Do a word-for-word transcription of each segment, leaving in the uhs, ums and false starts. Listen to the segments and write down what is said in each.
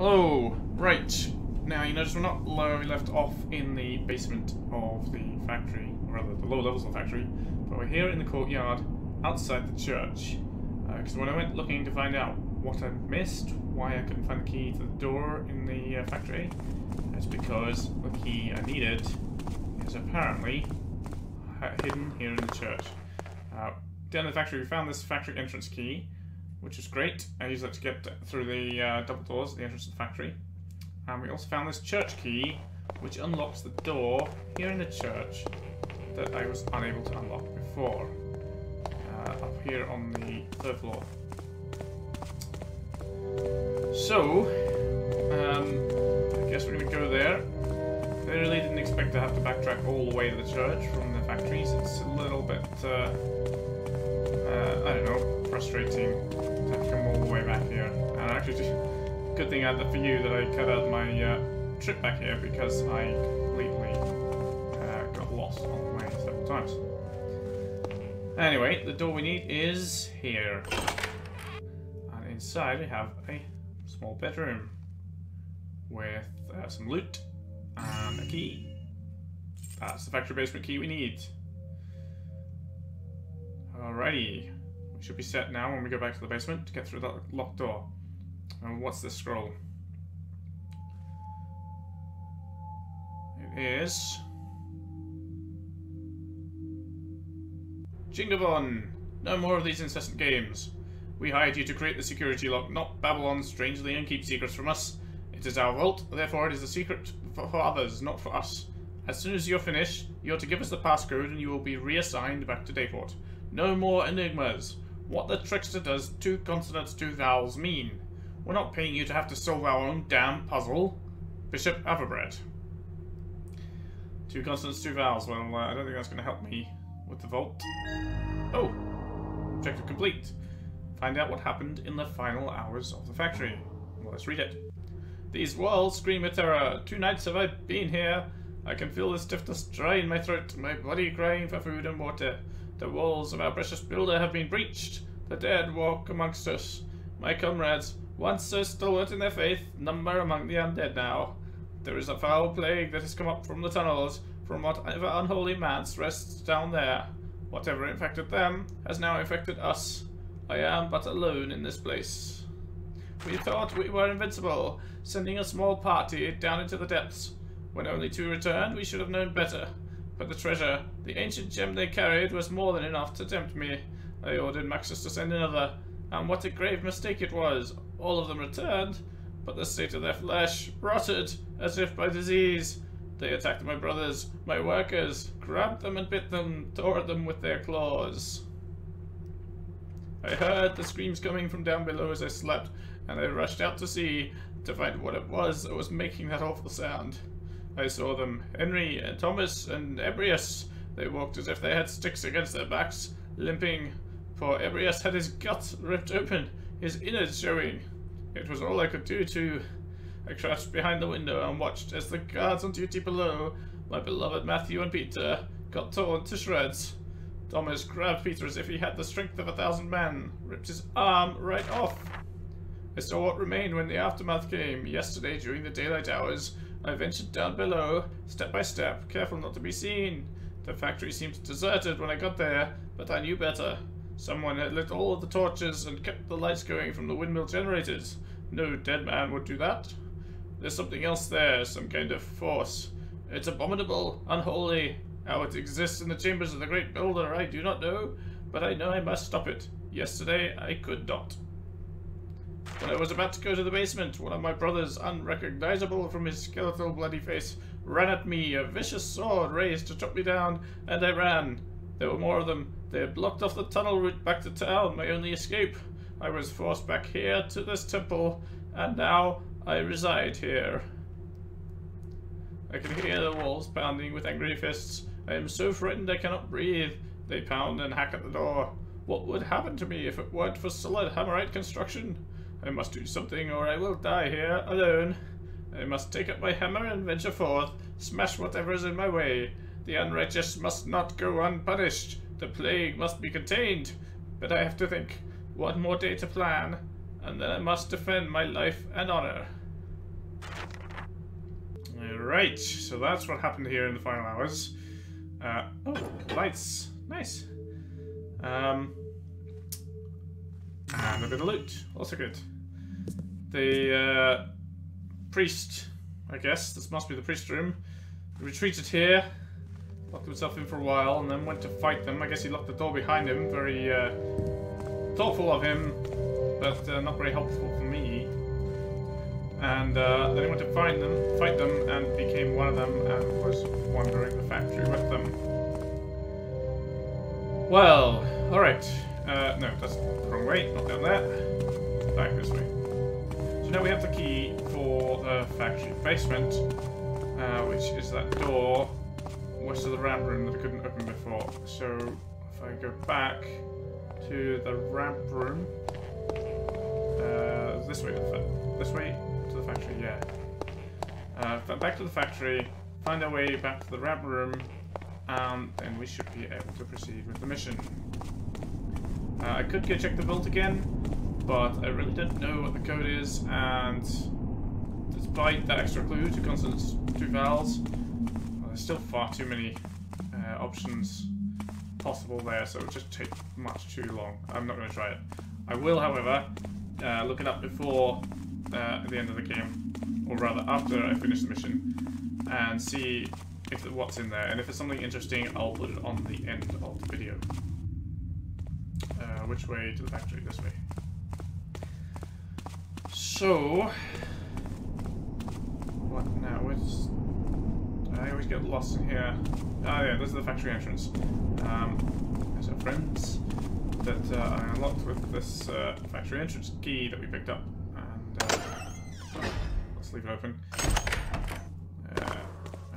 Hello. Right. Now, you notice we're not low. We left off in the basement of the factory, or rather the lower levels of the factory, but we're here in the courtyard outside the church. Because uh, when I went looking to find out what I missed, why I couldn't find the key to the door in the uh, factory, it's because the key I needed is apparently hidden here in the church. Uh, down in the factory, we found this factory entrance key, which is great. I used that to get through the uh, double doors at the entrance of the factory. And we also found this church key, which unlocks the door here in the church that I was unable to unlock before, uh, up here on the third floor. So, um, I guess we're going to go there. I really didn't expect to have to backtrack all the way to the church from the factories. It's a little bit, uh, uh, I don't know, frustrating to have to come all the way back here. And I actually just... Good thing I had that for you that I cut out my uh, trip back here, because I completely uh, got lost on the way several times. Anyway, the door we need is here. And inside we have a small bedroom with uh, some loot and a key. That's the factory basement key we need. Alrighty. We should be set now when we go back to the basement to get through that locked door. And what's this scroll? It is... Jingavon! No more of these incessant games. We hired you to create the security lock, not babble on strangely and keep secrets from us. It is our vault, therefore it is a secret for, for others, not for us. As soon as you're finished, you're to give us the passcode and you will be reassigned back to Dayport. No more enigmas. What the trickster does, two consonants, two vowels mean. We're not paying you to have to solve our own damn puzzle. Bishop Averbred. Two consonants, two vowels. Well, uh, I don't think that's going to help me with the vault. Oh! Objective complete. Find out what happened in the final hours of the factory. Well, let's read it. These walls scream with terror. Two nights have I been here. I can feel the stiffness dry in my throat, my body crying for food and water. The walls of our precious builder have been breached. The dead walk amongst us. My comrades... Once so stalwart in their faith, number among the undead now. There is a foul plague that has come up from the tunnels, from whatever unholy manse rests down there. Whatever infected them has now infected us. I am but alone in this place. We thought we were invincible, sending a small party down into the depths. When only two returned, we should have known better. But the treasure, the ancient gem they carried, was more than enough to tempt me. I ordered Maxus to send another, and what a grave mistake it was. All of them returned, but the state of their flesh rotted as if by disease. They attacked my brothers, my workers, grabbed them and bit them, tore at them with their claws. I heard the screams coming from down below as I slept, and I rushed out to see, to find what it was that was making that awful sound. I saw them, Henry and Thomas and Ebreus. They walked as if they had sticks against their backs, limping. Poor Ebreus had his gut ripped open, his innards showing. It was all I could do to... I crouched behind the window and watched as the guards on duty below, my beloved Matthew and Peter, got torn to shreds. Thomas grabbed Peter as if he had the strength of a thousand men, ripped his arm right off. I saw what remained when the aftermath came. Yesterday, during the daylight hours, I ventured down below, step by step, careful not to be seen. The factory seemed deserted when I got there, but I knew better. Someone had lit all of the torches and kept the lights going from the windmill generators. No dead man would do that. There's something else there, some kind of force. It's abominable, unholy. How it exists in the chambers of the great builder, I do not know, but I know I must stop it. Yesterday, I could not. When I was about to go to the basement, one of my brothers, unrecognizable from his skeletal bloody face, ran at me, a vicious sword raised to chop me down, and I ran. There were more of them. They had blocked off the tunnel route back to town, my only escape. I was forced back here to this temple, and now I reside here. I can hear the walls pounding with angry fists. I am so frightened I cannot breathe. They pound and hack at the door. What would happen to me if it weren't for solid Hammerite construction? I must do something or I will die here, alone. I must take up my hammer and venture forth, smash whatever is in my way. The unrighteous must not go unpunished. The plague must be contained, but I have to think. One more day to plan, and then I must defend my life and honor. Alright, so that's what happened here in the final hours. Uh, oh, lights. Nice. Um, and a bit of loot. Also good. The uh, priest, I guess. This must be the priest room. Retreated here. Locked himself in for a while and then went to fight them. I guess he locked the door behind him. Very uh, thoughtful of him, but uh, not very helpful for me. And uh, then he went to find them, fight them, and became one of them, and was wandering the factory with them. Well, alright. Uh, no, that's the wrong way. Not down there. Back this way. So now we have the key for the factory basement, uh, which is that door west of the ramp room that I couldn't open before. So if I go back to the ramp room, uh, this way, this way. The factory, yeah. Uh, back to the factory, find our way back to the ramp room, um, and we should be able to proceed with the mission. Uh, I could go check the vault again, but I really don't know what the code is, and despite that extra clue, two consonants, two vowels, well, there's still far too many uh, options possible there, so it would just take much too long. I'm not going to try it. I will, however, uh, look it up before Uh, at the end of the game, or rather after I finish the mission, and see if what's in there, and if it's something interesting I'll put it on the end of the video. Uh, which way to the factory? This way. So what now? Where's... I always get lost in here. Ah yeah, this is the factory entrance. Um, there's our friends that uh, I unlocked with this uh, factory entrance key that we picked up. Leave it open. Uh,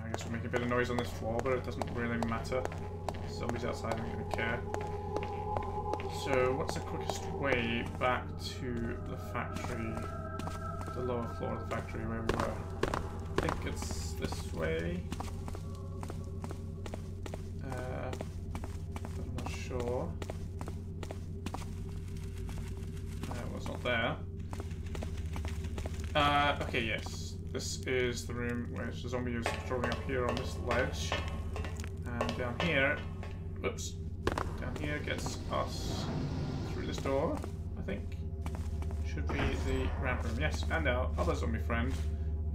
I guess we'll make a bit of noise on this floor, but it doesn't really matter. Zombies outside aren't going to care. So, what's the quickest way back to the factory? The lower floor of the factory where we were. I think it's this way. Uh, I'm not sure. Uh, well, it's not there. Uh, okay, yes. This is the room where the zombie is strolling up here on this ledge. And down here... Whoops. Down here gets us through this door, I think. Should be the ramp room, yes. And our other zombie friend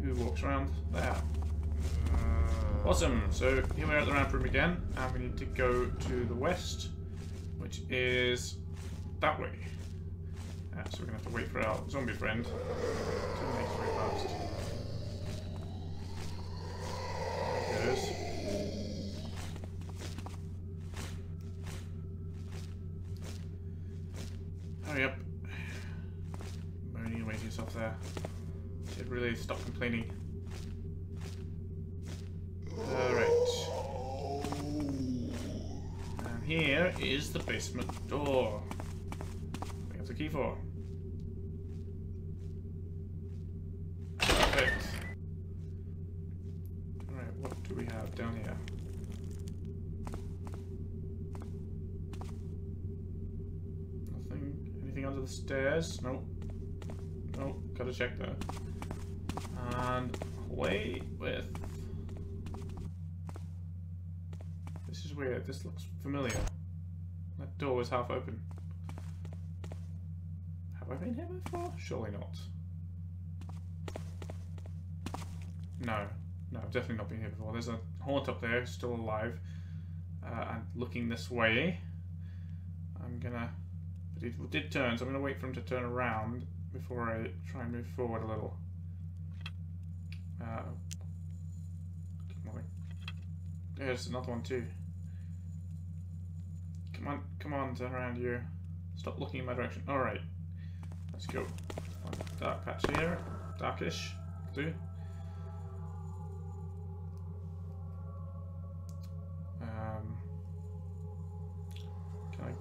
who walks around there. Awesome. So here we are at the ramp room again. And we need to go to the west, which is that way. Uh, so we're going to have to wait for our zombie friend to make his way past. There it is. Hurry up. Moaning away to yourself there. You should really stop complaining. Alright. And here is the basement door. We have the key for. Perfect. Alright, what do we have down here? Nothing. Anything under the stairs? Nope. Nope. Gotta check that. And away with. This is weird. This looks familiar. That door was half open. Have I been here before? Surely not. No, no, I've definitely not been here before. There's a haunt up there, still alive, uh, and looking this way. I'm gonna, but it did turn, so I'm gonna wait for him to turn around before I try and move forward a little. Uh, come on. There's another one too. Come on, come on, turn around you. Stop looking in my direction. All right, let's go. Dark patch here, darkish, do.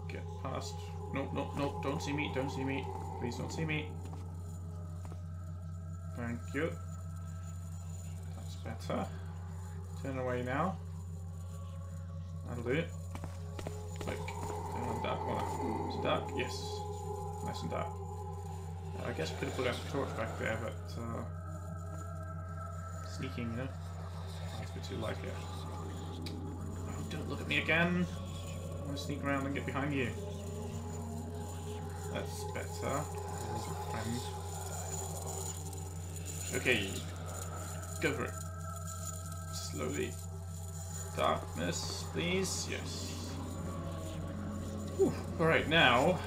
Get past. Nope, nope, nope. Don't see me. Don't see me. Please don't see me. Thank you. That's better. Turn away now. That'll do it. Click. Turn on dark corner. It's dark. Yes. Nice and dark. I guess I could have put out the torch back there, but uh, sneaking, you know. Did you like it? Oh, don't look at me again. I want to sneak around and get behind you. That's better. There's a friend. Okay. Go for it. Slowly. Darkness, please. Yes. Alright, now,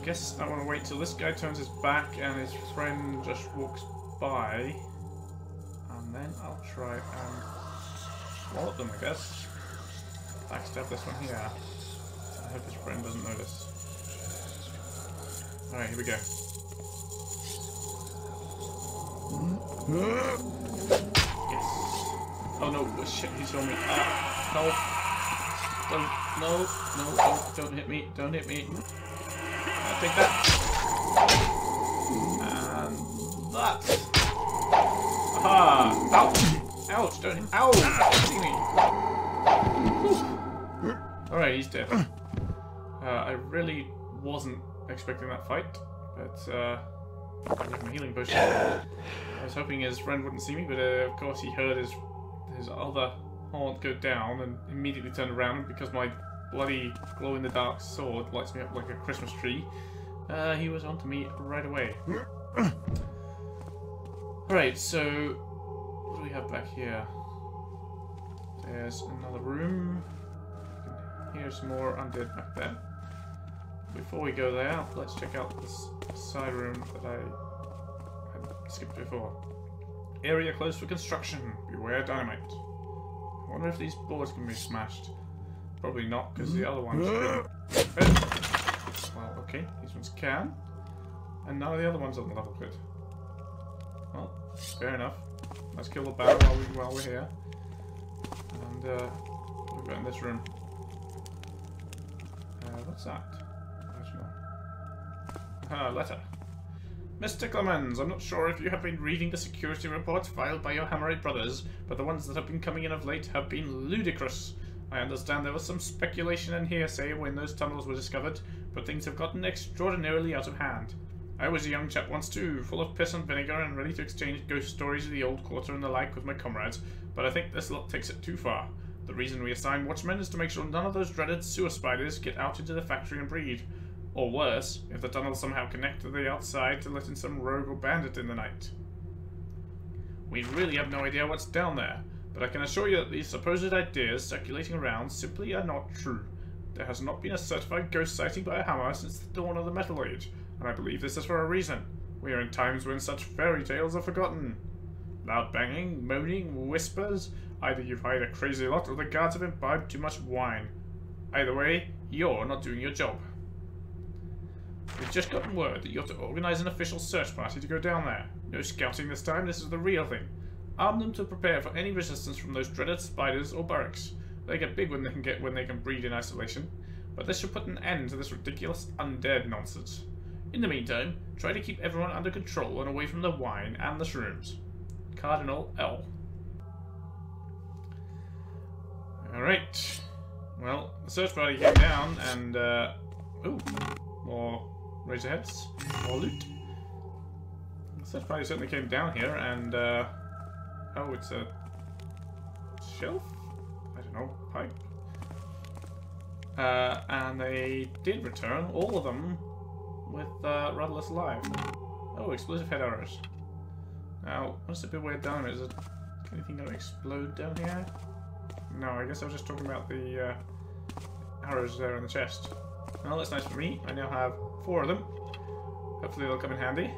I guess I want to wait till this guy turns his back and his friend just walks by. And then I'll try and wallop them, I guess. Backstab this one here. I hope his friend doesn't notice. Alright, here we go. Yes. Oh no, shit, he saw me. Ah. No, don't, no, no, don't, don't hit me, don't hit me. Uh, take that. And that. Aha! Ouch! Ouch, don't hit me. Ow! Don't hit me. Alright, he's dead. Uh, I really wasn't expecting that fight, but uh, I need my healing potion. I was hoping his friend wouldn't see me, but uh, of course he heard his, his other haunt go down and immediately turn around because my bloody glow-in-the-dark sword lights me up like a Christmas tree. Uh, he was onto me right away. Alright, so what do we have back here? There's another room. Here's more undead back there. Before we go there, let's check out this side room that I had skipped before. Area closed for construction. Beware dynamite. I wonder if these boards can be smashed. Probably not, because the other ones could. Well, okay, these ones can. And none of the other ones on the level could. Well, fair enough. Let's kill the bat while, we, while we're here. And, uh, what have we got in this room? Uh, what's that? Ah, uh, letter. Mister Clemens, I'm not sure if you have been reading the security reports filed by your Hammerite brothers, but the ones that have been coming in of late have been ludicrous. I understand there was some speculation and hearsay when those tunnels were discovered, but things have gotten extraordinarily out of hand. I was a young chap once too, full of piss and vinegar and ready to exchange ghost stories of the old quarter and the like with my comrades, but I think this lot takes it too far. The reason we assign watchmen is to make sure none of those dreaded sewer spiders get out into the factory and breed. Or worse, if the tunnels somehow connect to the outside to let in some rogue or bandit in the night. We really have no idea what's down there, but I can assure you that these supposed ideas circulating around simply are not true. There has not been a certified ghost sighting by a hammer since the dawn of the Metal Age, and I believe this is for a reason. We are in times when such fairy tales are forgotten. Loud banging, moaning, whispers. Either you've hired a crazy lot or the guards have imbibed too much wine. Either way, you're not doing your job. We've just gotten word that you have to organise an official search party to go down there. No scouting this time, this is the real thing. Arm them to prepare for any resistance from those dreaded spiders or barracks. They get big when they can get when they can breed in isolation, but this should put an end to this ridiculous undead nonsense. In the meantime, try to keep everyone under control and away from the wine and the shrooms. Cardinal L. Alright. Well, the search party came down and, uh... ooh. More razorheads, more loot. The search party certainly came down here and, uh, oh, it's a shelf? I don't know, pipe. Uh, and they did return, all of them, with uh, Rudderless Live. Oh, explosive head arrows. Now, what's the big way down? Is it anything going to explode down here? No, I guess I was just talking about the uh, arrows there in the chest. Well, that's nice for me. I now have four of them. Hopefully they'll come in handy.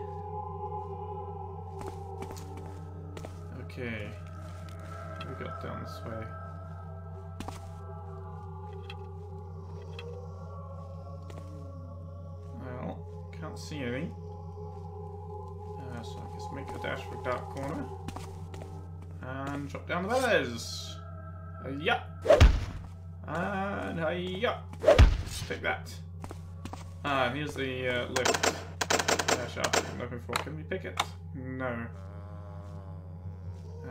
Okay. We got down this way. Well, can't see anything. Uh, so I guess make a dash for a dark corner. And drop down the ladders. Hi-ya! And hi-ya! Take that. Ah, and here's the uh, lift. Dash up. I'm looking for. Can we pick it? No.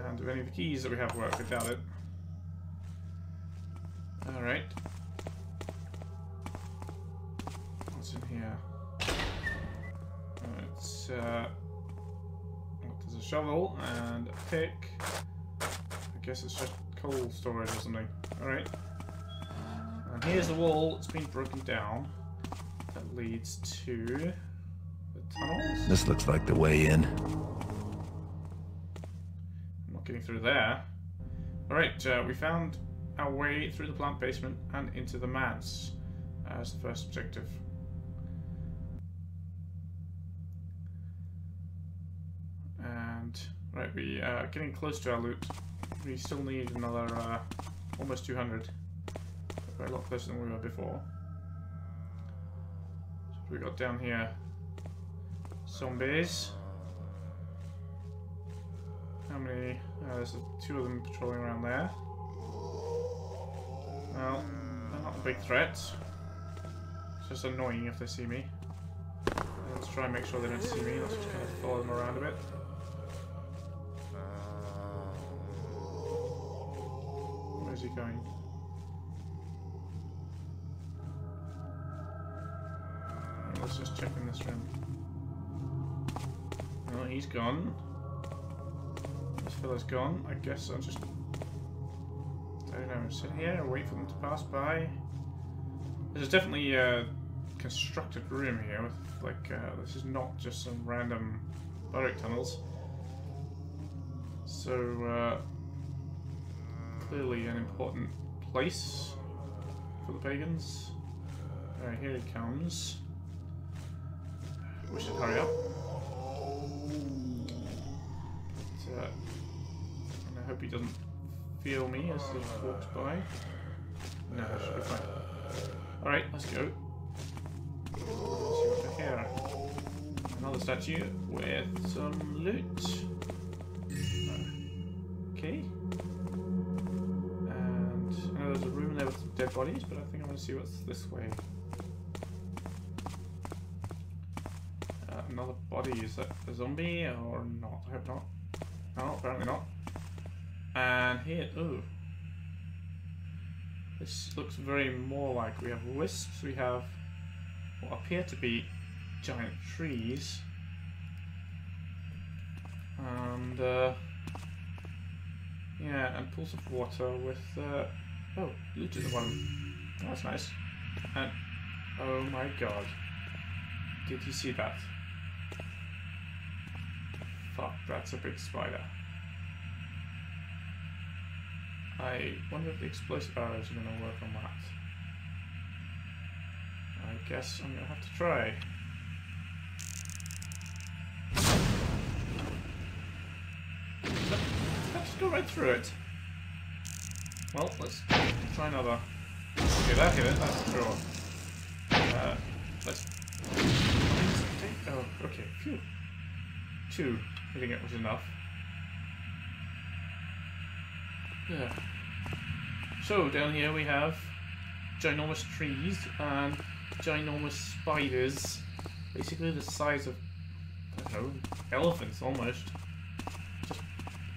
And do any of the keys that we have work? I doubt it. Alright. What's in here? Oh, it's, uh. There's a shovel and a pick. I guess it's just coal storage or something. Alright. And here's the wall that's been broken down. That leads to the tunnels. This looks like the way in. I'm not getting through there. Alright, uh, we found our way through the plant basement and into the manse as the first objective. And, right, we are uh, getting close to our loot. We still need another uh, almost two hundred. We're a lot closer than we were before. So we got down here zombies. How many? Uh, there's two of them patrolling around there. Well, they're not a big threat. It's just annoying if they see me. Let's try and make sure they don't see me. Let's just kind of follow them around a bit. Where's he going? Right, let's just check in this room. Oh, he's gone. This fella's gone. I guess I'll just, I don't know, sit here and wait for them to pass by. This is definitely a constructed room here. With like, uh, this is not just some random burrow tunnels. So. Uh, Clearly an important place for the pagans. Alright, here he comes. We should hurry up. But, uh, and I hope he doesn't feel me as he walks by. No, I should be fine. Alright, let's go. Let's see what's here. Another statue with some loot. Okay. There's a room there with some dead bodies, but I think I want to see what's this way. Uh, another body, is that a zombie or not? I hope not. No, apparently not. And here, ooh. This looks very more like we have wisps, we have what appear to be giant trees. And, uh, yeah, and pools of water with, uh, oh, loot is the one. Oh, that's nice. And oh my god, did you see that? Fuck, that's a big spider. I wonder if the explosive arrows are going to work on that. I guess I'm going to have to try. Let's go right through it. Well, let's try another. Okay, that hit it. That's a draw. Uh, let's... Oh, okay. Phew. Two. Hitting it was enough. Yeah. So, down here we have ginormous trees and ginormous spiders. Basically the size of, I don't know, elephants almost.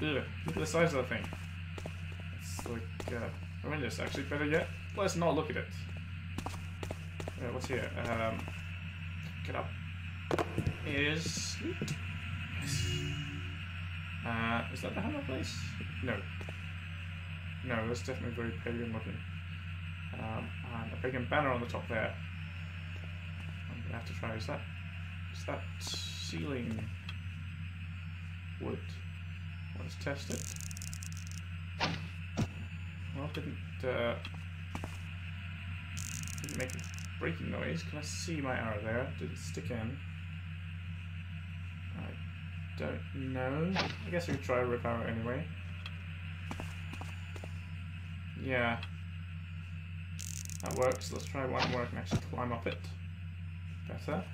Just, ugh, look at the size of the thing. Like, uh, horrendous, actually. Better yet, let's not look at it. Uh, what's here? Um, get up. Is. Uh, is that the hammer place? No. No, that's definitely very pagan looking. Um, and a pagan banner on the top there. I'm gonna have to try. Is that. Is that ceiling wood? Let's test it. Well, didn't, uh, didn't make a breaking noise. Can I see my arrow there? Did it stick in? I don't know. I guess we could try a rip arrow anyway. Yeah. That works. Let's try one where I can actually climb up it. Better.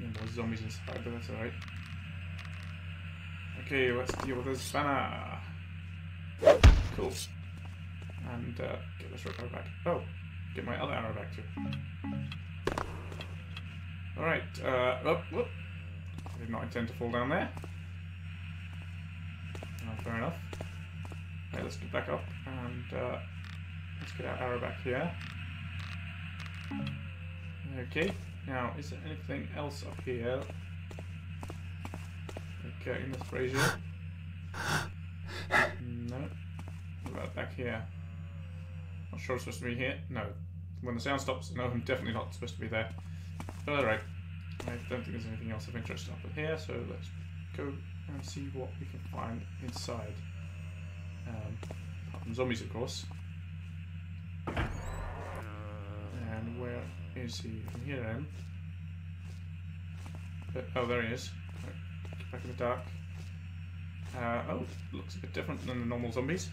There are more zombies inside, but that's alright. Okay, let's deal with this banner. Cool. And uh, get this arrow back. Oh, get my other arrow back too. Alright, uh, whoop, whoop. I did not intend to fall down there. Oh, fair enough. Alright, let's get back up and uh, let's get our arrow back here. Okay, now is there anything else up here? Okay, in this brazier. No. What about back here? Not sure it's supposed to be here. No. When the sound stops, no, I'm definitely not supposed to be there. But alright. I don't think there's anything else of interest up here, so let's go and see what we can find inside. Um, apart from zombies, of course. And where is he? From here, then. But, oh, there he is. Right, back in the dark. Uh, oh, looks a bit different than the normal zombies.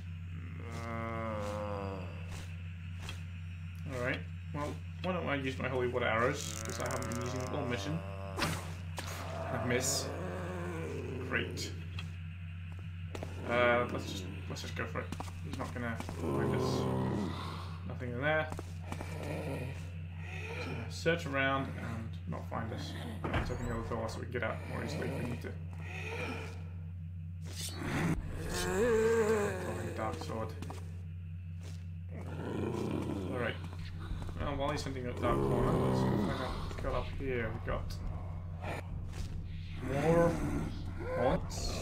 Alright, well, why don't I use my holy water arrows? Because I haven't been using them all mission. I miss. Great. Uh, let's just let's just go for it. He's not gonna find us. Nothing in there. So search around and not find us. Let's open the other door so we can get out more easily if we need to. Drawing a dark sword. Alright. Well, while he's hunting that dark corner, let's find out what's got up here. We've got more points.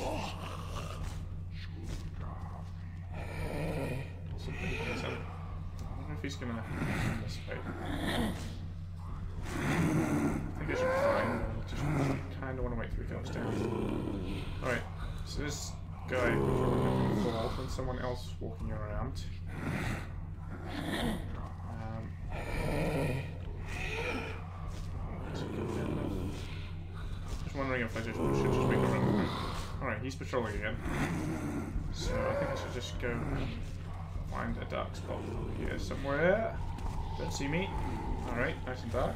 He's gonna participate. I think I should be fine. I just kinda wanna wait till he comes down. Alright, so this guy is the wolf and someone else walking around. Um just wondering if I just should just make a run for it. Alright, he's patrolling again. So I think I should just go find a dark spot here somewhere. Don't see me. Alright, nice and dark.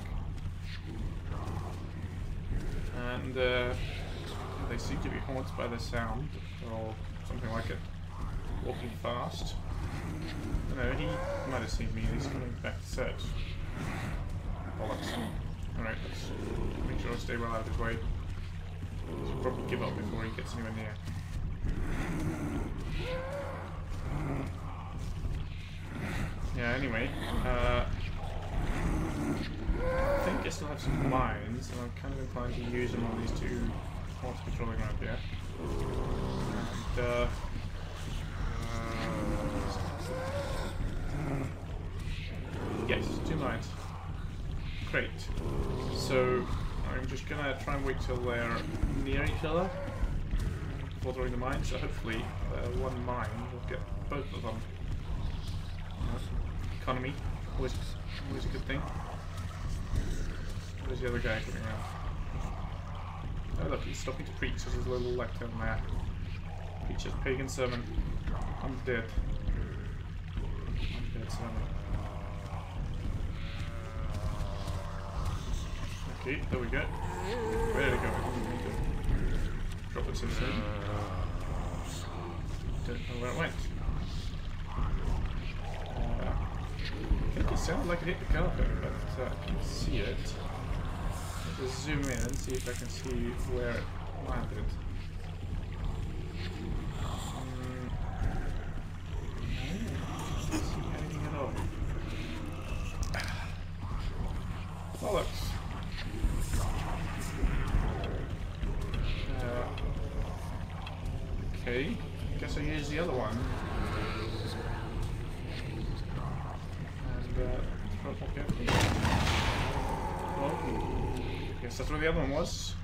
And uh, they seem to be haunted by the sound or something like it. Walking fast. I don't know, he might have seen me. He's coming back to search. Bollocks. Alright, let's make sure I stay well out of his way. Should probably give up before he gets anywhere near. Yeah, anyway, uh, I think I still have some mines, and I'm kind of inclined to use them on these two horse patrolling around here. And, uh, yes, two mines. Great. So, I'm just gonna try and wait till they're near each other before throwing the mines, so hopefully uh, one mine will get both of them. Economy, always, always a good thing. Where's the other guy coming around? Oh look, he's stopping to preach. There's his little lectern there. Preach his pagan sermon. I'm dead. I'm dead sermon. Okay, there we go. Where did it go? Drop it so soon. Don't know where it went. I think it sounded like it hit the carpet, but uh, I can see it. Let's just zoom in and see if I can see where it landed. Um, I can't see anything at all. Bollocks! Uh, okay, guess I use the other one. Okay. Oh, yes, that's where the other one was.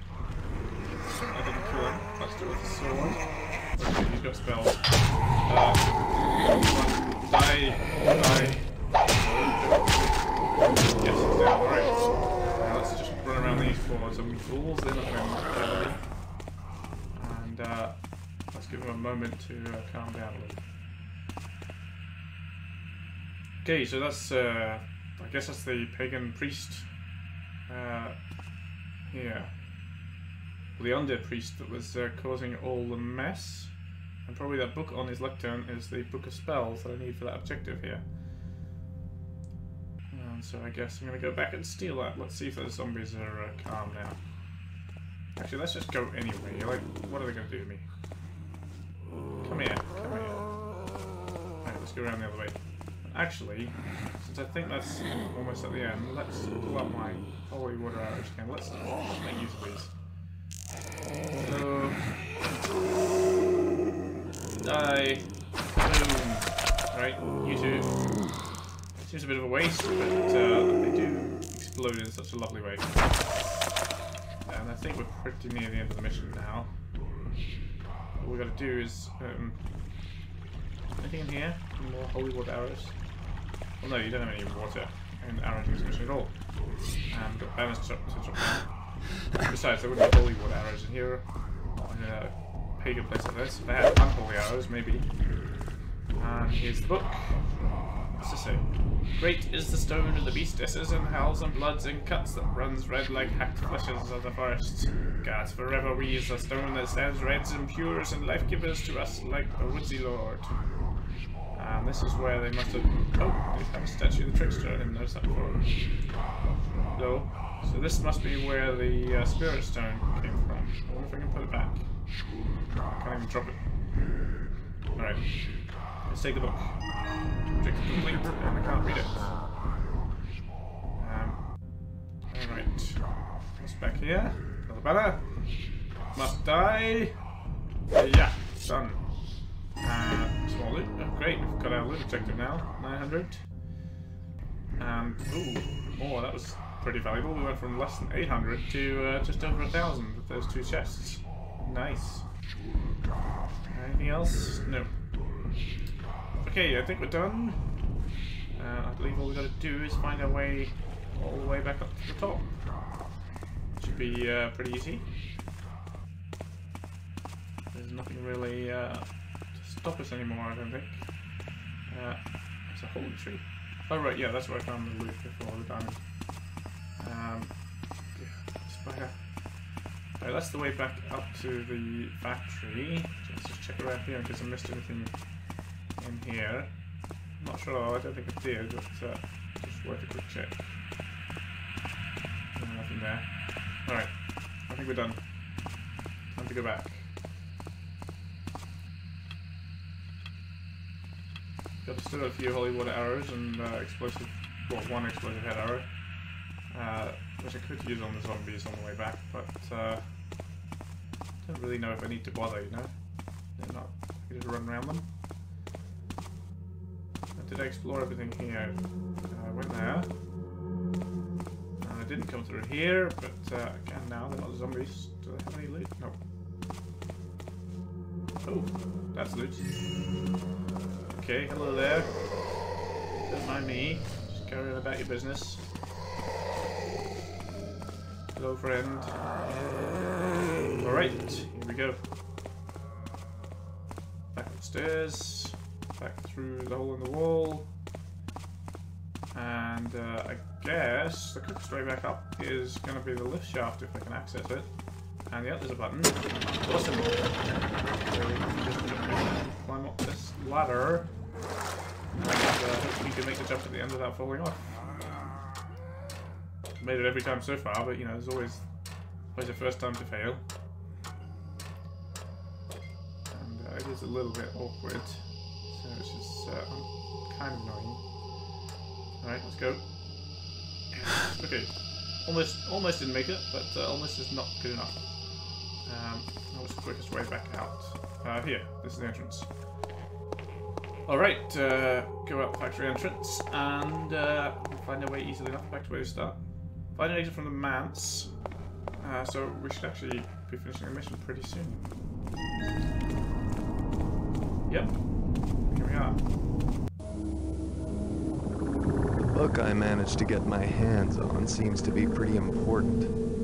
I didn't kill him. Let's do it with the sword. Okay, he's got spells. Uh, die, die. Yes, he's down. Alright. Now let's just run around these four zombie fools. They're not going to And uh, let's give them a moment to uh, calm down a little. Okay, so that's. Uh, I guess that's the pagan priest uh, here. Well, the undead priest that was uh, causing all the mess. And probably that book on his lectern is the book of spells that I need for that objective here. And so I guess I'm going to go back and steal that. Let's see if those zombies are uh, calm now. Actually, let's just go anyway. You're like, what are they going to do to me? Come here, come here. Alright, let's go around the other way. Actually, since I think that's almost at the end, let's pull out my holy water arrows again. Let's make use of these. So... Die. Boom. Alright, you two. Seems a bit of a waste, but uh, they do explode in such a lovely way. And I think we're pretty near the end of the mission now. All we've got to do is... Um, anything in here? More holy water arrows? Well, no, you don't have any water in arrow transmission at all. And we've got balance to drop down. Besides, there wouldn't be holy water arrows in here. Not in a pagan place like this. If they had unholy arrows, maybe. And here's the book. What's this say? Great is the stone of the beastesses, and howls and bloods and cuts that runs red like hacked fleshes of the forest. God's forever we is the stone that stands reds and pures and life givers to us like a woodsy lord. And this is where they must have... Oh, they have a statue of the trickster. I didn't notice that before. No. So this must be where the uh, spirit stone came from. I wonder if I can put it back. I can't even drop it. Alright. Let's take the book. Object complete, and I can't read it. Um, Alright. What's back here? Another banner. Must die. Yeah, done. Uh, small loot. Oh, great, we've got our loot objective now. nine hundred. Um, ooh, oh, that was pretty valuable. We went from less than eight hundred to uh, just over one thousand with those two chests. Nice. Anything else? No. Okay, I think we're done. Uh, I believe all we've got to do is find our way all the way back up to the top. Should be uh, pretty easy. There's nothing really uh, to stop us anymore, I don't think. Uh, it's a holy tree. Oh right, yeah, that's where I found the loot before, the diamond. Um, yeah, spider. Right, that's the way back up to the factory. Let's just check around here in case I missed anything in here. I'm not sure, I don't think I did, but uh, just worth a quick check. No, nothing there. Alright, I think we're done. Time to go back. Got still a few holy water arrows and uh, explosive, well, one explosive head arrow. Uh, which I could use on the zombies on the way back, but uh, I don't really know if I need to bother, you know? They're not, I can just run around them. I did explore everything here. I uh, went there. And I didn't come through here, but uh, I can now. They're not zombies. Do they have any loot? No. Oh, that's loot. Okay, hello there. Don't mind me. Just carry on about your business. Hello, friend. Alright, here we go. Back upstairs, back through the hole in the wall, and uh, I guess the quickest way back up is going to be the lift shaft if I can access it. And yeah, there's a button. Awesome. So we can just climb up this ladder, and uh, hopefully we can make the jump at the end without falling off. Made it every time so far, but you know, there's always always a first time to fail. And uh, it is a little bit awkward, so it's just uh, kind of annoying. Alright, let's go. Okay, almost almost didn't make it, but uh, almost is not good enough. Um, that was the quickest way back out. Uh, here, this is the entrance. Alright, uh, go out the factory entrance, and uh, we'll find our way easily enough back to where we start. Find an exit from the manse, uh, so we should actually be finishing the mission pretty soon. Yep, here we are. The book I managed to get my hands on seems to be pretty important,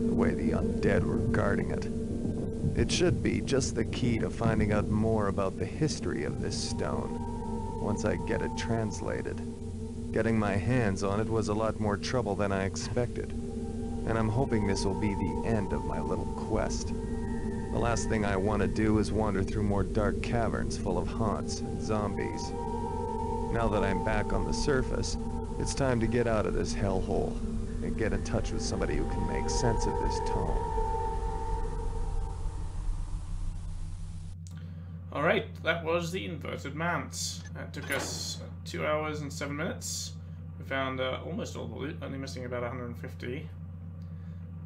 the way the undead were guarding it. It should be just the key to finding out more about the history of this stone, once I get it translated. Getting my hands on it was a lot more trouble than I expected, and I'm hoping this will be the end of my little quest. The last thing I want to do is wander through more dark caverns full of haunts and zombies. Now that I'm back on the surface, it's time to get out of this hellhole and get in touch with somebody who can make sense of this tome. Alright, that was The Inverted Manse. That took us two hours and seven minutes. We found uh, almost all the loot, only missing about one hundred fifty.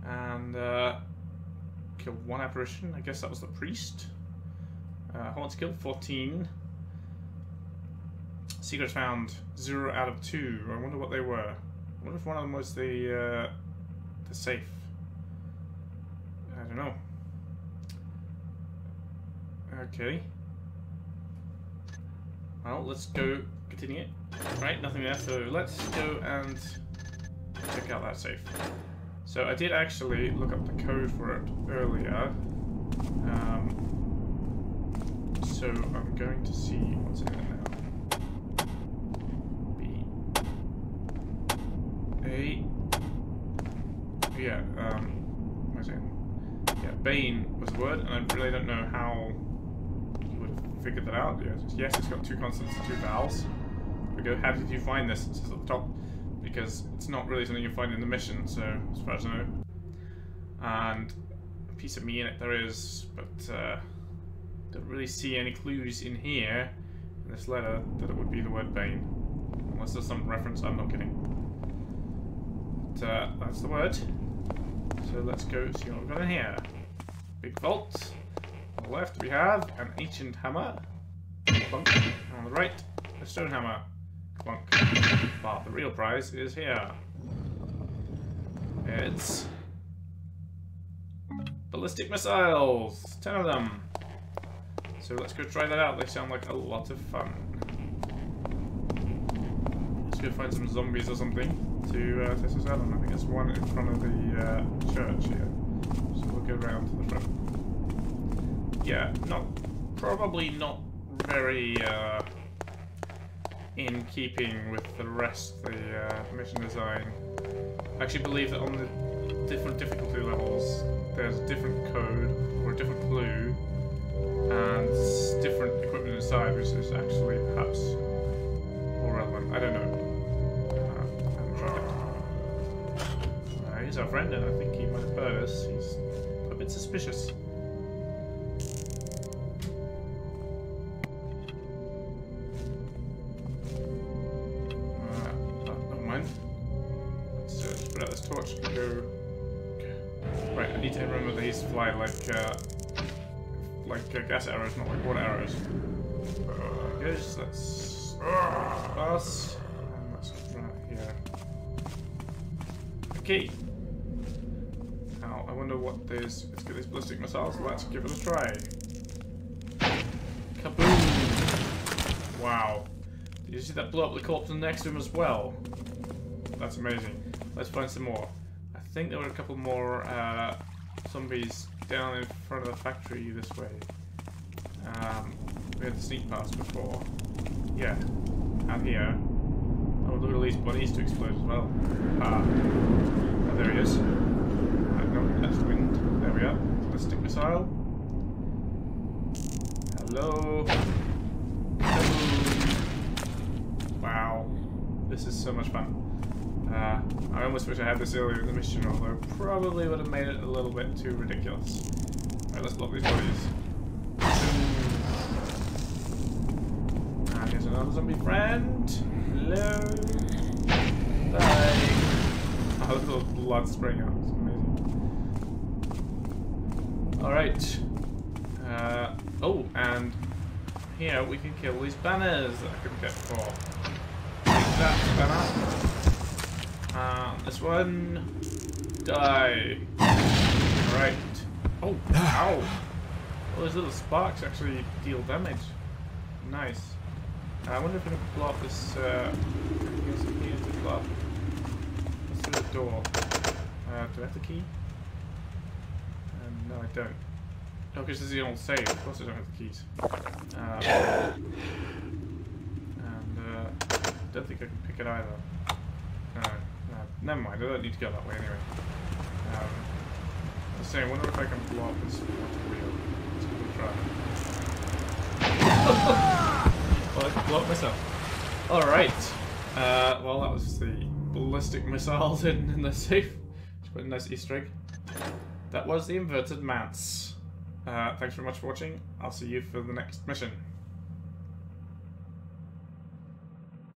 And uh, killed one apparition. I guess that was the priest. Uh, Hornets killed, fourteen. Secrets found, zero out of two. I wonder what they were. I wonder if one of them was the, uh, the safe. I don't know. Okay. Well, let's go continue it. Right, nothing there, so let's go and check out that safe. So I did actually look up the code for it earlier. Um, so I'm going to see what's in it now. B. A. Yeah, um, where's it? Yeah, Bane was the word, and I really don't know how you would have figured that out. Yeah, just, yes, it's got two consonants and two vowels. We go, how did you find this? It says at the top, because it's not really something you find in the mission, so as far as I know. And a piece of me in it there is, but uh, don't really see any clues in here, in this letter, that it would be the word Bane. Unless there's some reference, I'm not kidding. But uh, that's the word. So let's go see what we've got in here. Big vault. On the left we have an ancient hammer. Clunk. And on the right, a stone hammer. Clunk. But the real prize is here. It's ballistic missiles. Ten of them. So let's go try that out. They sound like a lot of fun. Let's go find some zombies or something to uh, test us out. I think there's one in front of the uh, church here. So we'll go round to the front. Yeah, not probably not very uh, in keeping with the rest of the uh, mission design. I actually believe that on the different difficulty levels, there's a different code or a different clue and different equipment inside, which is actually perhaps more relevant. I don't know. He's our friend, and I think he might have heard us. He's a bit suspicious. Uh, never mind. Let's uh, put out this torch and go. Right, I need to remember that he's fly like uh, like uh, gas arrows, not like water arrows. Uh, there he goes. Let's pass. And let's run out here. Okay. Now, I wonder what there's. Let's get these ballistic missiles, so let's give it a try. Kaboom! Wow. Did you see that blow up the corpse next to him as well? That's amazing. Let's find some more. I think there were a couple more uh, zombies down in front of the factory this way. Um, we had to sneak past before. Yeah. Out here. Oh, look at all these bodies to explode as well. Ah. Oh, there he is. No, that's wind. There we are. Ballistic missile. Hello. Hello. Wow. This is so much fun. Uh, I almost wish I had this earlier in the mission, although probably would have made it a little bit too ridiculous. Alright, let's block these bodies. And here's another zombie friend. Hello. Bye. Oh, look at all the blood spraying out. It's amazing. Alright. Uh, oh, and here we can kill these banners that I couldn't get before. Take that banner. Um, this one. Die. Alright. Oh, ow. All those little sparks actually deal damage. Nice. I wonder if we can blow up this, uh, I guess we need to blow up. Let's do the door. Uh, do I have the key? Um, no, I don't. Oh, because this is the old save. Of course I don't have the keys. Um, and, uh, I don't think I can pick it either. No, no, never mind. I don't need to go that way anyway. Um, I was saying, I wonder if I can blow up this wheel. Let's give it a try. Well, I blow up myself. Alright. Uh, well, that was the ballistic missiles hidden in the safe. It's quite a nice Easter egg. That was the Inverted Manse. Uh, thanks very much for watching. I'll see you for the next mission.